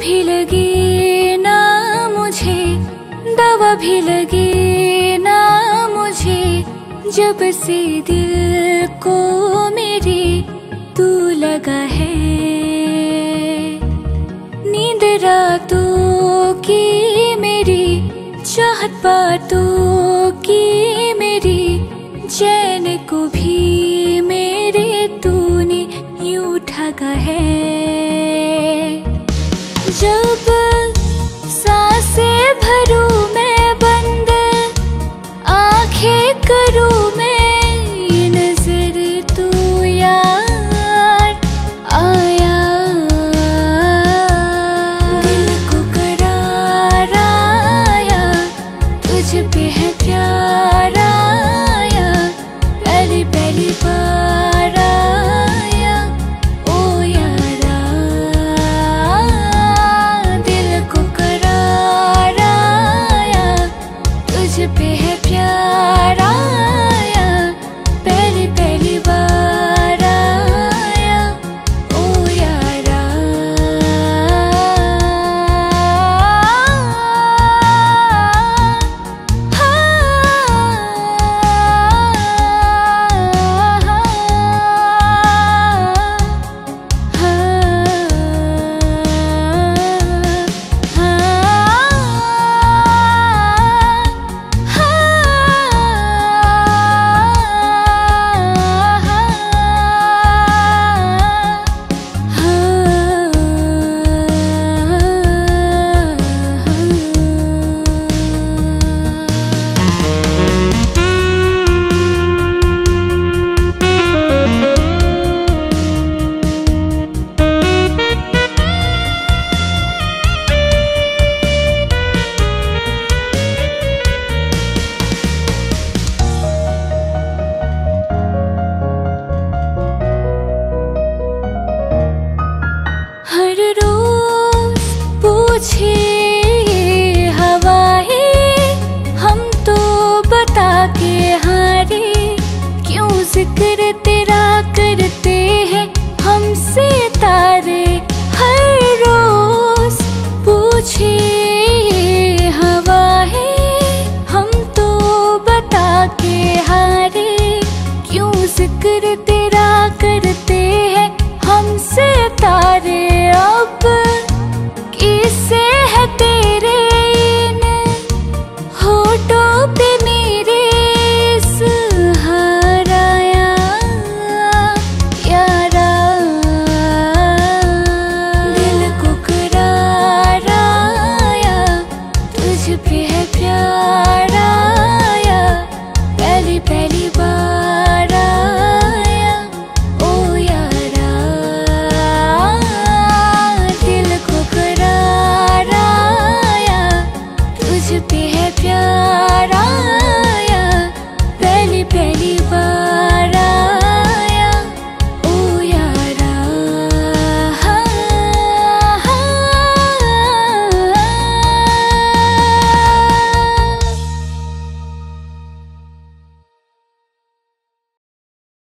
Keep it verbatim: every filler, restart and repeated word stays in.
भी लगे ना मुझे, दवा भी लगे ना मुझे, जब से दिल को मेरे तू लगा है। नींद रातों की मेरी, चाहत बातों की मेरी, चैन को भी मेरे तूने यूं ठगा है। जब सांसें भरूं मैं बंद, आंखें करूं मैं ये नजर, तू यार आया। दिल को करार आया, तुझ पे है प्यार आया, पहली पहली बार आया ओ यारा। दिल को करार आया, तुझ पे है प्यार आया, पहली पहली बार आया ओ यारा। पूछे हवाएं हम तो बता के हारे, क्यों जिक्र तेरा करते हैं हमसे तारे। हर रोज पूछे हवाएं हम तो बता के हारे, क्यों जिक्र तेरा करते हैं हमसे तारे। अब किसे है तेरे इन होठों पे मेरे सहारा यारा। दिल को करार आया, तुझ पे है प्यार आया, पहली पहली बार आया ओ यारा। दिल को करार आया, तुझ पे है प्यार आया।